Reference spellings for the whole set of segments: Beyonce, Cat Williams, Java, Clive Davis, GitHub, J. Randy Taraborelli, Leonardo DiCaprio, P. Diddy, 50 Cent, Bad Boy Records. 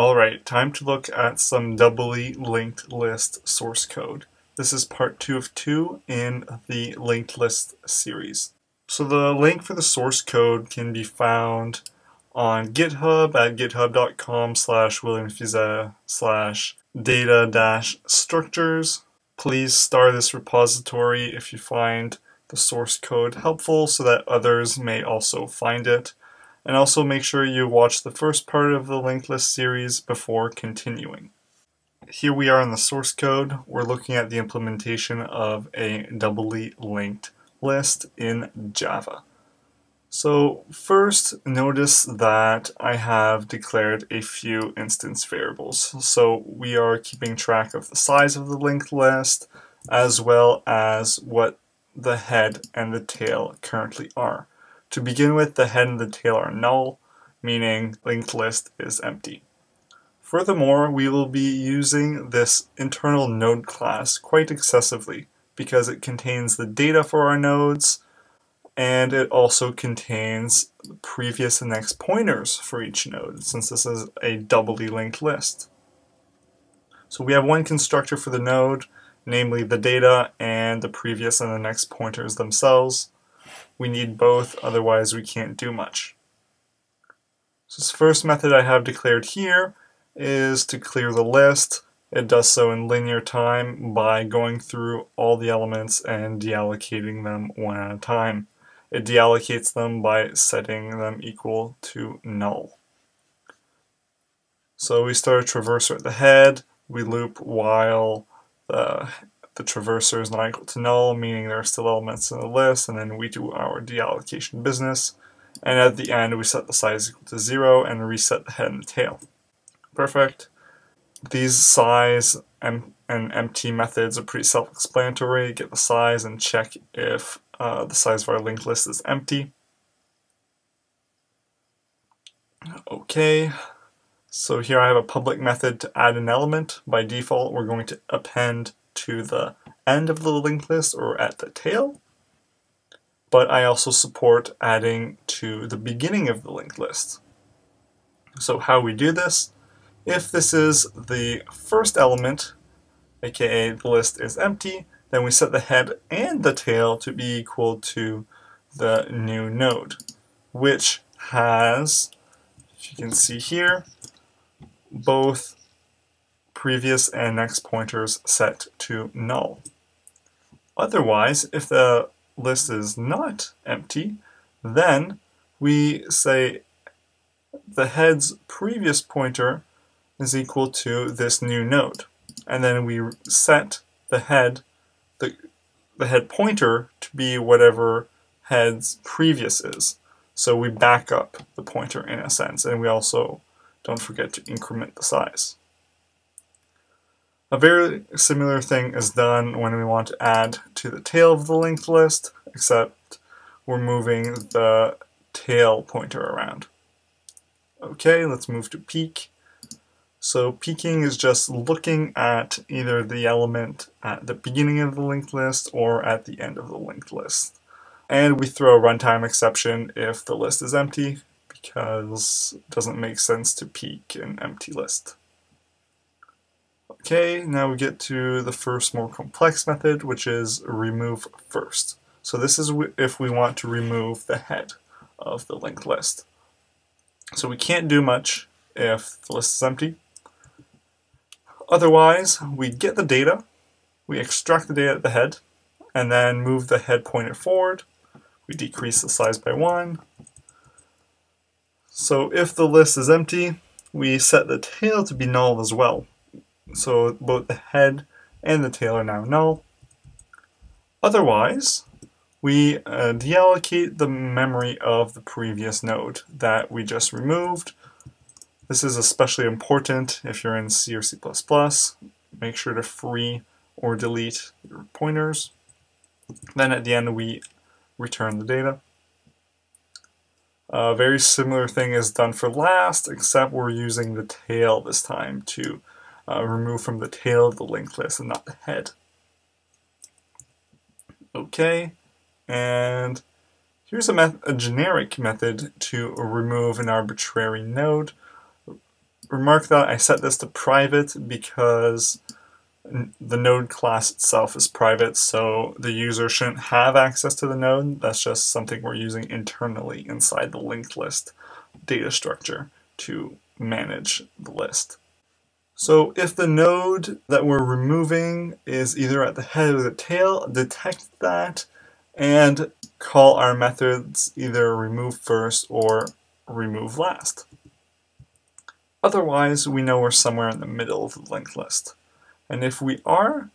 All right, time to look at some doubly linked list source code. This is part 2 of 2 in the linked list series. So the link for the source code can be found on GitHub at github.com/williamfisa/data-structures. Please star this repository if you find the source code helpful so that others may also find it. And also make sure you watch the first part of the linked list series before continuing. Here we are in the source code. We're looking at the implementation of a doubly linked list in Java. So first, notice that I have declared a few instance variables. So we are keeping track of the size of the linked list, as well as what the head and the tail currently are. To begin with, the head and the tail are null, meaning linked list is empty. Furthermore, we will be using this internal node class quite excessively because it contains the data for our nodes, and it also contains previous and next pointers for each node, since this is a doubly linked list. So we have one constructor for the node, namely the data and the previous and the next pointers themselves. We need both, otherwise we can't do much. So this first method I have declared here is to clear the list. It does so in linear time by going through all the elements and deallocating them one at a time. It deallocates them by setting them equal to null. So we start a traverser at the head, we loop while the traverser is not equal to null, meaning there are still elements in the list, and then we do our deallocation business. And at the end, we set the size equal to 0 and reset the head and the tail. Perfect. These size and empty methods are pretty self-explanatory. Get the size and check if the size of our linked list is empty. Okay. So here I have a public method to add an element. By default, we're going to append to the end of the linked list or at the tail, but I also support adding to the beginning of the linked list. So how we do this, if this is the first element, aka the list is empty, then we set the head and the tail to be equal to the new node, which has, if you can see here, both previous and next pointers set to null. Otherwise, if the list is not empty, then we say the head's previous pointer is equal to this new node, and then we set the head, the head pointer to be whatever head's previous is. So we back up the pointer in a sense, and we also don't forget to increment the size. A very similar thing is done when we want to add to the tail of the linked list, except we're moving the tail pointer around. Okay, let's move to peek. So peeking is just looking at either the element at the beginning of the linked list or at the end of the linked list. And we throw a runtime exception if the list is empty, because it doesn't make sense to peek an empty list. Okay, now we get to the first more complex method, which is remove first. So this is if we want to remove the head of the linked list. So we can't do much if the list is empty. Otherwise, we get the data, we extract the data at the head, and then move the head pointer forward. We decrease the size by 1. So if the list is empty, we set the tail to be null as well. So both the head and the tail are now null. Otherwise, we deallocate the memory of the previous node that we just removed. This is especially important if you're in C or C++. Make sure to free or delete your pointers. Then at the end, we return the data. A very similar thing is done for last, except we're using the tail this time to remove from the tail of the linked list and not the head. Okay, and here's a generic method to remove an arbitrary node. remark that I set this to private because the node class itself is private, so the user shouldn't have access to the node. That's just something we're using internally inside the linked list data structure to manage the list. So if the node that we're removing is either at the head or the tail, detect that and call our methods either remove first or remove last. Otherwise, we know we're somewhere in the middle of the linked list. And if we are,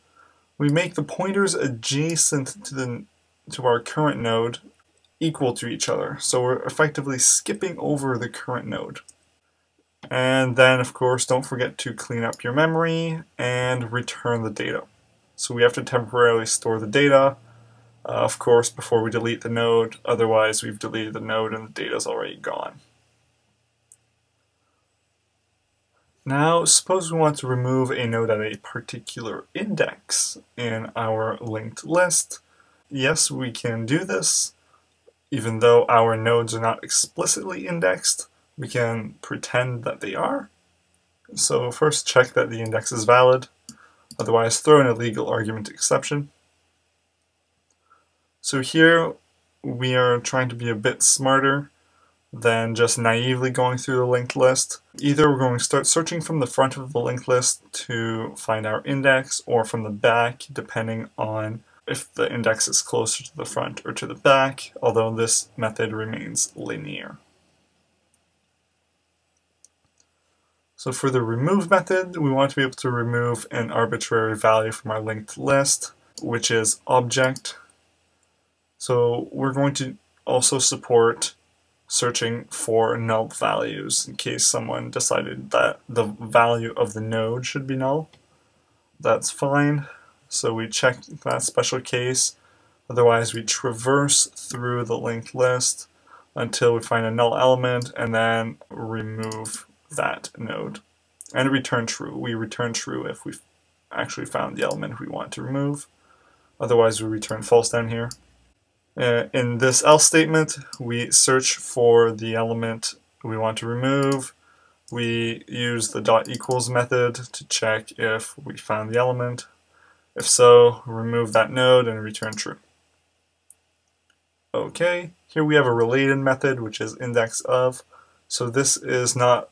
we make the pointers adjacent to our current node equal to each other. So we're effectively skipping over the current node. And then, of course, don't forget to clean up your memory and return the data. So we have to temporarily store the data, of course, before we delete the node. Otherwise, we've deleted the node and the data is already gone. Now, suppose we want to remove a node at a particular index in our linked list. Yes, we can do this. Even though our nodes are not explicitly indexed, we can pretend that they are. So first check that the index is valid, otherwise throw in a legal argument exception. So here we are trying to be a bit smarter than just naively going through the linked list. Either we're going to start searching from the front of the linked list to find our index, or from the back, depending on if the index is closer to the front or to the back, although this method remains linear. So for the remove method, we want to be able to remove an arbitrary value from our linked list, which is object. So we're going to also support searching for null values in case someone decided that the value of the node should be null. That's fine. So we check that special case. Otherwise, we traverse through the linked list until we find a null element and then remove that node and return true. We return true if we've actually found the element we want to remove. Otherwise, we return false down here. In this else statement, we search for the element we want to remove. We use the .equals method to check if we found the element. If so, remove that node and return true. Okay, here we have a related method, which is index of. So this is not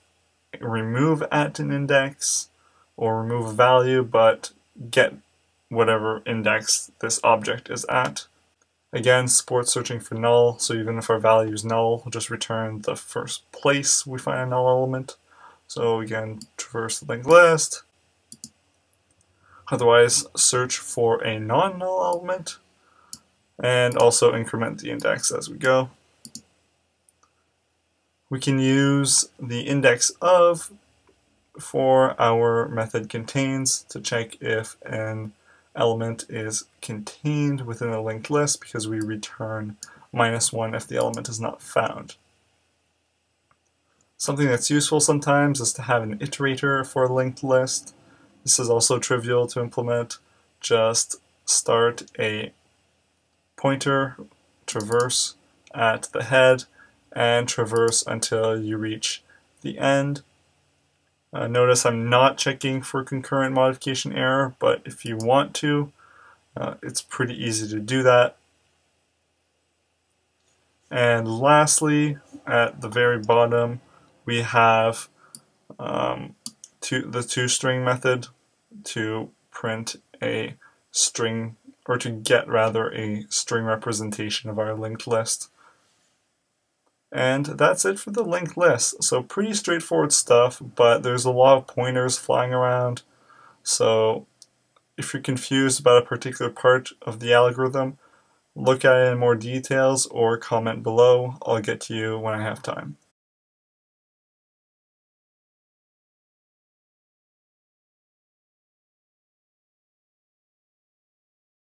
remove at an index or remove a value, but get whatever index this object is at. Again, supports searching for null, so even if our value is null, we'll just return the first place we find a null element. So again, traverse the linked list. Otherwise, search for a non-null element, and also increment the index as we go. We can use the index of for our method contains to check if an element is contained within a linked list, because we return -1 if the element is not found. Something that's useful sometimes is to have an iterator for a linked list. This is also trivial to implement. Just start a pointer, traverse at the head, and traverse until you reach the end. Notice I'm not checking for concurrent modification error, but if you want to, it's pretty easy to do that. And lastly, at the very bottom, we have the toString method to print a string, or to get rather a string representation of our linked list. And that's it for the linked list. So pretty straightforward stuff, but there's a lot of pointers flying around. So if you're confused about a particular part of the algorithm, look at it in more details or comment below. I'll get to you when I have time.